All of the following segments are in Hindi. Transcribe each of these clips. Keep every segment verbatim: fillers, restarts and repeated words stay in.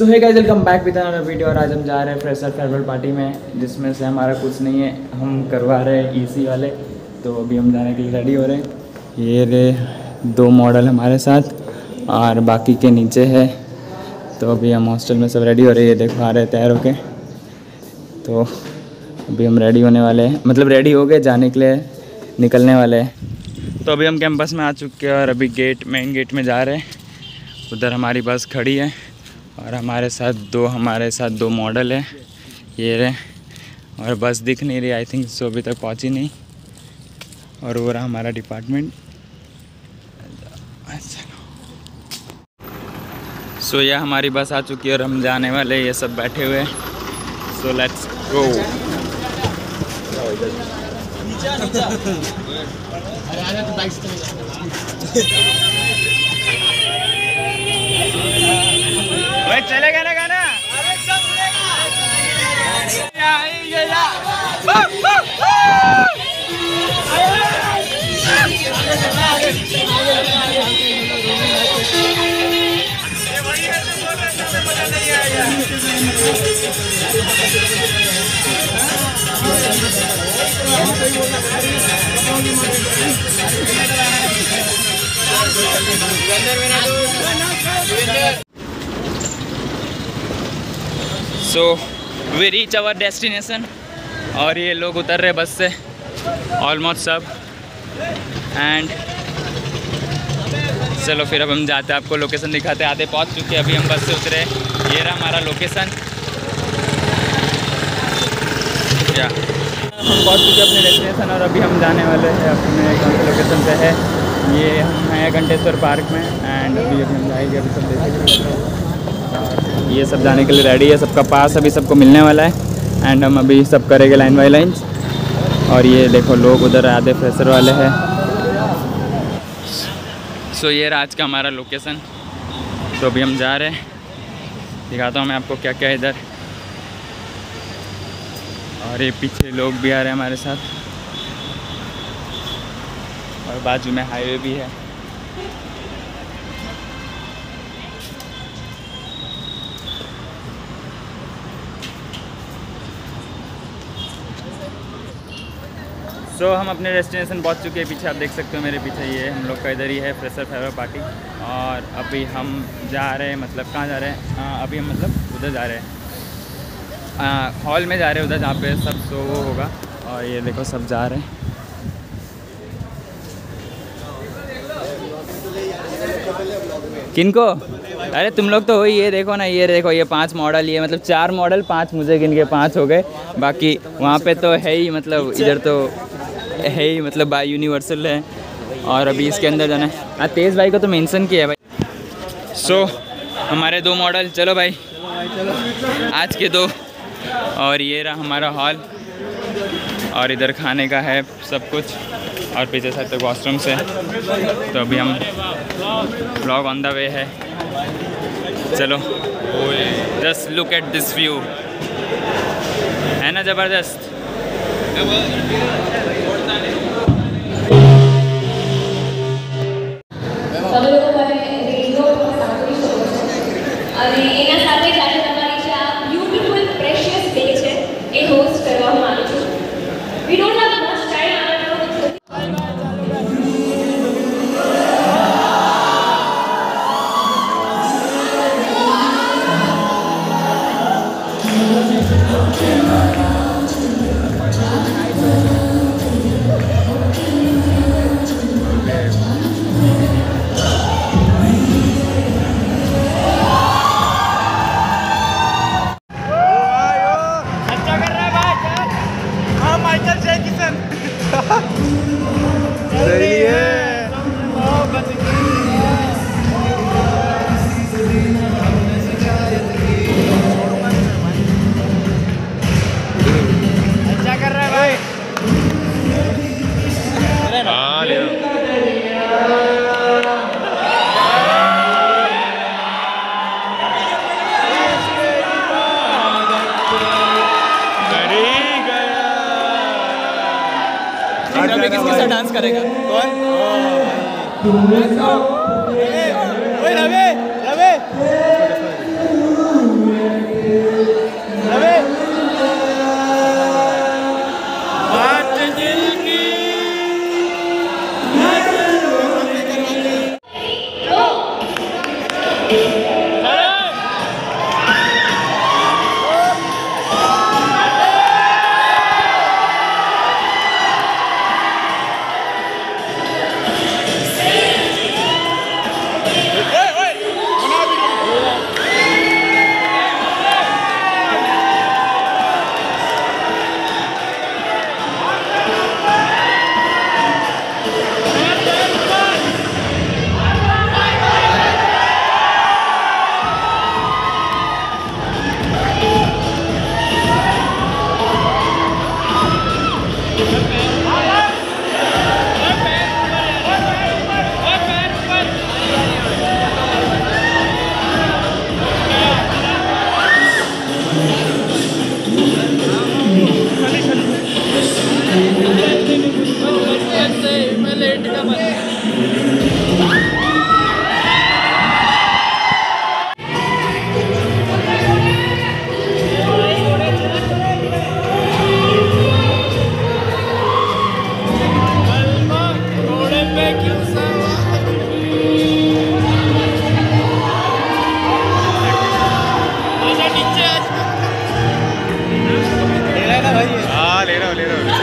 So hey guys welcome back with another video. और आज हम जा रहे हैं फ्रेशर फेयरवेल पार्टी में, जिसमें से हमारा कुछ नहीं है, हम करवा रहे हैं ईसी वाले। तो अभी हम जाने के लिए रेडी हो रहे हैं। ये रे दो मॉडल हमारे साथ और बाकी के नीचे है। तो अभी हम हॉस्टल में सब रेडी हो रहे हैं। ये देखो आ रहे तैयार होके। तो अभी हम रेडी होने वाले हैं, मतलब रेडी हो गए, जाने के लिए निकलने वाले हैं। तो अभी हम कैंपस में आ चुके हैं और अभी गेट मेन गेट में जा रहे हैं। उधर हमारी बस खड़ी है और हमारे साथ दो हमारे साथ दो मॉडल है ये रहे। और बस दिख नहीं रही, आई थिंक सो अभी तक पहुंची नहीं। और वो रहा हमारा डिपार्टमेंट। सो so, यह हमारी बस आ चुकी है और हम जाने वाले, ये सब बैठे हुए। So let's go. भाई चलेगा ना गाना? So we reach our destination. और ये लोग उतर रहे बस से ऑलमोस्ट सब। एंड चलो फिर अब हम जाते हैं, आपको लोकेशन दिखाते हैं। आधे पहुंच चुके हैं, अभी हम बस से उतरे। ये रहा हमारा लोकेशन। क्या हम पहुंच चुके अपने डेस्टिनेशन और अभी हम जाने वाले हैं अपने लोकेशन पे है। ये हम हैं घंटेश्वर पार्क में। एंड अभी अभी हम जाएंगे, अभी सब देखेंगे। ये सब जाने के लिए रेडी है, सबका पास अभी सबको मिलने वाला है। एंड हम अभी सब करेंगे लाइन बाई लाइन। और ये देखो लोग उधर आधे फ्रेशर वाले हैं। सो so, ये रहा आज का हमारा लोकेशन। तो अभी हम जा रहे हैं, दिखाता हूँ मैं आपको क्या क्या है इधर। और ये पीछे लोग भी आ रहे हैं हमारे साथ। और बाजू में हाईवे भी है। सो so, हम अपने डेस्टिनेशन पहुंच चुके हैं। पीछे आप देख सकते हो मेरे पीछे, ये हम लोग का इधर ही है फ्रेशर फेयरवेल पार्टी। और अभी हम जा रहे हैं, मतलब कहाँ जा रहे हैं? आ, अभी हम मतलब उधर जा रहे हैं, हॉल में जा रहे हैं, उधर जहाँ पे सब शो वो होगा। और ये देखो सब जा रहे हैं। किनको? अरे तुम लोग तो हो। ये देखो ना, ये देखो ये पांच मॉडल, ये मतलब चार मॉडल, पांच मुझे गिन के पाँच हो गए। बाकी वहाँ पे तो है ही, मतलब इधर तो है ही, मतलब बाई यूनिवर्सल है। और अभी इसके अंदर जाना है। हाँ तेज भाई को तो मेंशन किया है भाई। सो so, हमारे दो मॉडल, चलो भाई आज के दो। और ये रहा हमारा हॉल। और इधर खाने का है सब कुछ। और पीछे साथ तक वॉशरूम से। तो अभी हम ब्लॉग ऑन द वे है। चलो just look at this view, है ना ज़बरदस्त। किसके साथ डांस करेगा? कौन? ओए रवि, रवि रहो ले रहो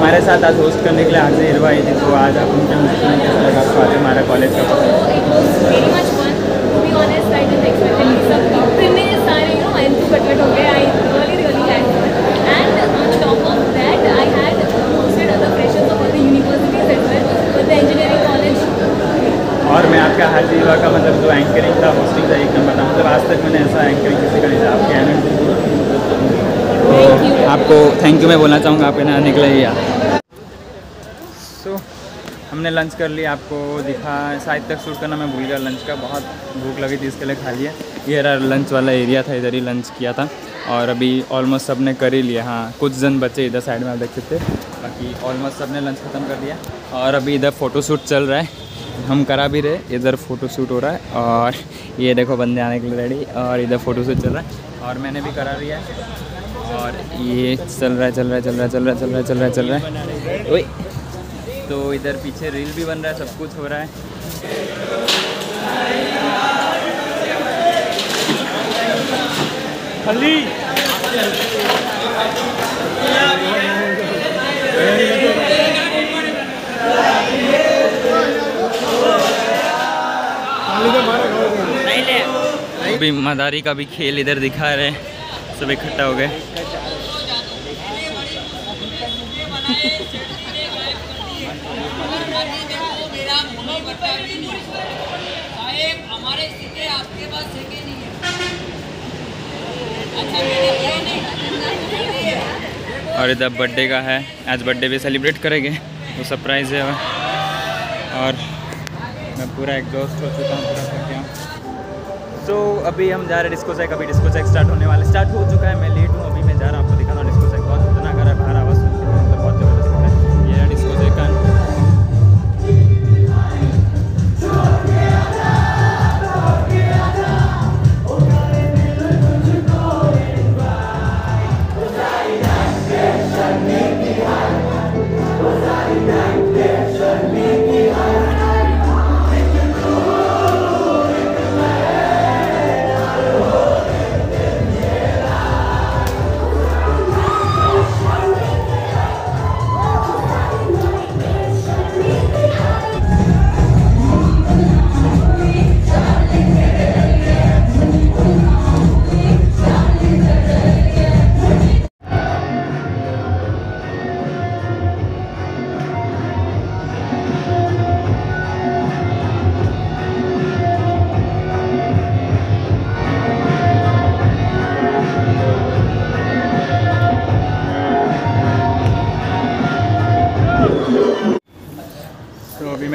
हमारे साथ आज होस्ट करने के लिए आज हिरवा आई थी। तो आज आप उनके आपको आज हमारा कॉलेज का और मैं आपका हाजी हिरवा का मतलब जो एंकरिंग था होस्टिंग था एक नंबर था। मतलब आज तक मैंने ऐसा एंकरिंग किसी का नहीं था आपके एनुअल। तो आपको थैंक यू मैं बोलना चाहूँगा आप ना निकले ही यार। सो so, हमने लंच कर लिया आपको दिखा शायद तक शूट करना मैं भूल गया लंच का। बहुत भूख लगी थी इसके लिए खा लिया। ये रहा लंच वाला एरिया था इधर ही लंच किया था और अभी ऑलमोस्ट सब ने कर ही लिया। हाँ कुछ जन बच्चे इधर साइड में आप देख सकते। बाकी ऑलमोस्ट सब ने लंच ख़त्म कर लिया और अभी इधर फ़ोटोशूट चल रहा है। हम करा भी रहे, इधर फ़ोटोशूट हो रहा है और ये देखो बंदे आने के लिए रेडी, और इधर फ़ोटोशूट चल रहा है और मैंने भी करा लिया है। और ये चल रहा है चल रहा है चल रहा है चल रहा है चल रहा है चल रहा है चल रहा है वही, तो इधर पीछे रील भी बन रहा है, सब कुछ हो रहा है। अभी मदारी का भी खेल इधर दिखा रहे, सब इकट्ठा हो गए। और इधर बर्थडे का है, आज बर्थडे भी सेलिब्रेट करेंगे, वो सरप्राइज़ है। और मैं पूरा एग्जॉस्ट हो चुका हूँ, पूरा थक गया हूँ। तो अभी हम जा रहे हैं डिस्को चेक, अभी डिस्को चेक स्टार्ट होने वाला, स्टार्ट हो चुका है, मैं लेट हूँ, अभी मैं जा रहा हूँ, आपको दिखाना डिस्को चेक बहुत इतना कर रहा है, बाहर आवाज़ सुनते हैं मतलब बहुत ज़बरदस्त है। ये डिस्को चेक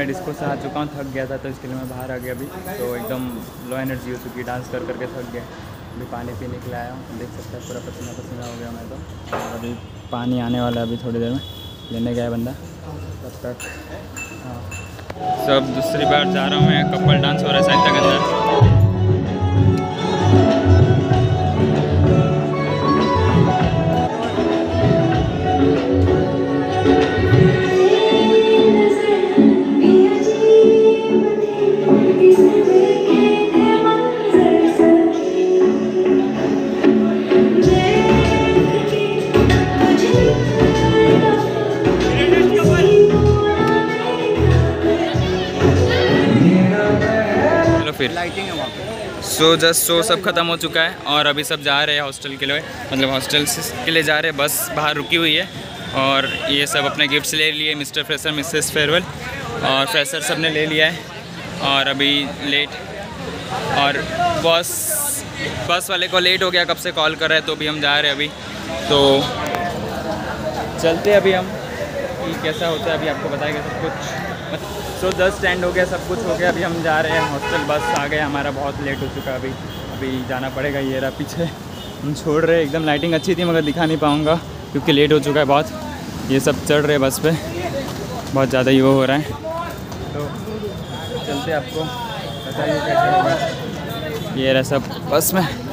डिस्को से आ चुका हूँ, थक गया था तो इसके लिए मैं बाहर आ गया। अभी तो एकदम लो एनर्जी हो चुकी है, डांस कर करके थक गया। अभी पानी पीने के लिए आया हूँ, देख सकते हैं पूरा पसीना पसीना हो गया मैं तो। और अभी पानी आने वाला है, अभी थोड़ी देर में लेने गया बंदा, तब तक हाँ सब। दूसरी बार जा रहा हूँ मैं, कपल डांस हो रहा है साइड तक अंदर। सो जस्ट सो सब खत्म हो चुका है और अभी सब जा रहे हैं हॉस्टल के लिए, मतलब हॉस्टल के लिए जा रहे हैं, बस बाहर रुकी हुई है। और ये सब अपने गिफ्ट्स ले लिए, मिस्टर फ्रेशर, मिसेस फेयरवेल और फ्रेशर सब ने ले लिया है। और अभी लेट, और बस बस वाले को लेट हो गया, कब से कॉल कर रहे हैं, तो भी हम जा रहे हैं अभी। तो चलते अभी हम, कैसा होता है अभी आपको बताएगा सब कुछ। सो जस्ट स्टैंड हो गया, सब कुछ हो गया, अभी हम जा रहे हैं हॉस्टल, बस आ गया हमारा, बहुत लेट हो चुका है अभी, अभी जाना पड़ेगा। ये रहा पीछे, हम छोड़ रहे हैं। एकदम लाइटिंग अच्छी थी मगर दिखा नहीं पाऊँगा क्योंकि लेट हो चुका है बहुत। ये सब चढ़ रहे बस पे, बहुत ज़्यादा ही वो हो रहा है। तो चलते आपको बताइए, ये रहा सब बस में।